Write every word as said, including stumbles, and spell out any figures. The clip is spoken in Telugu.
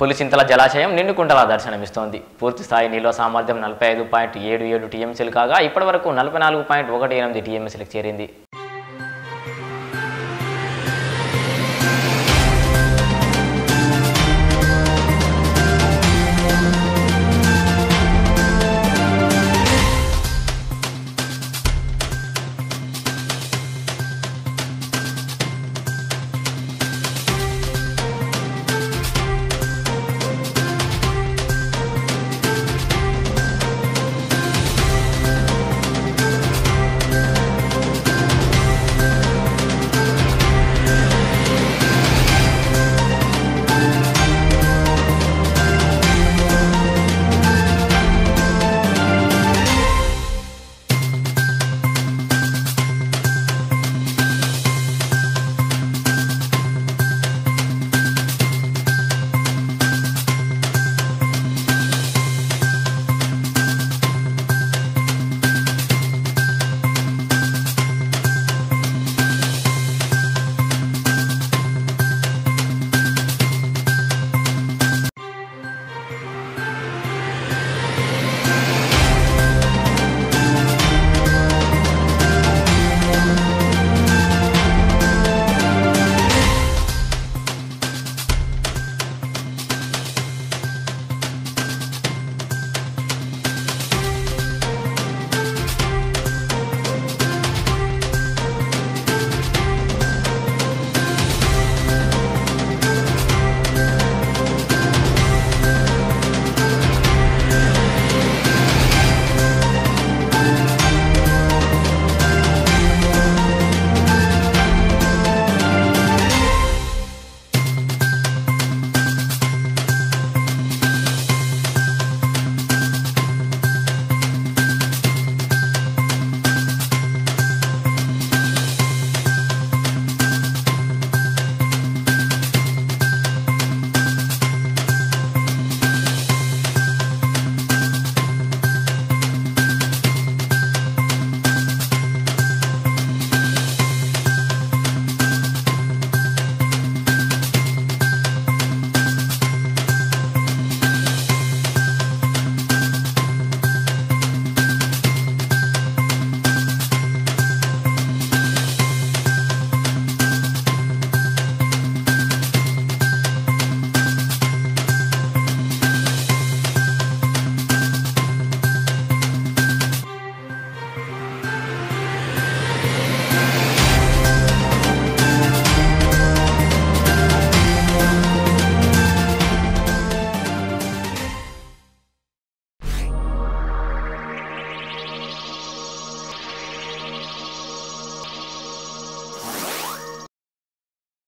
పులిచింతల జలాశయం నిండుకుంటలా దర్శనమిస్తోంది. పూర్తి స్థాయి నీళ్ల సామర్థ్యం నలభై ఐదు పాయింట్ ఏడు ఏడు టీఎంసీలు కాగా ఇప్పటివరకు నలభై నాలుగు పాయింట్ ఒకటి ఎనిమిది టీఎంసీలకు చేరింది.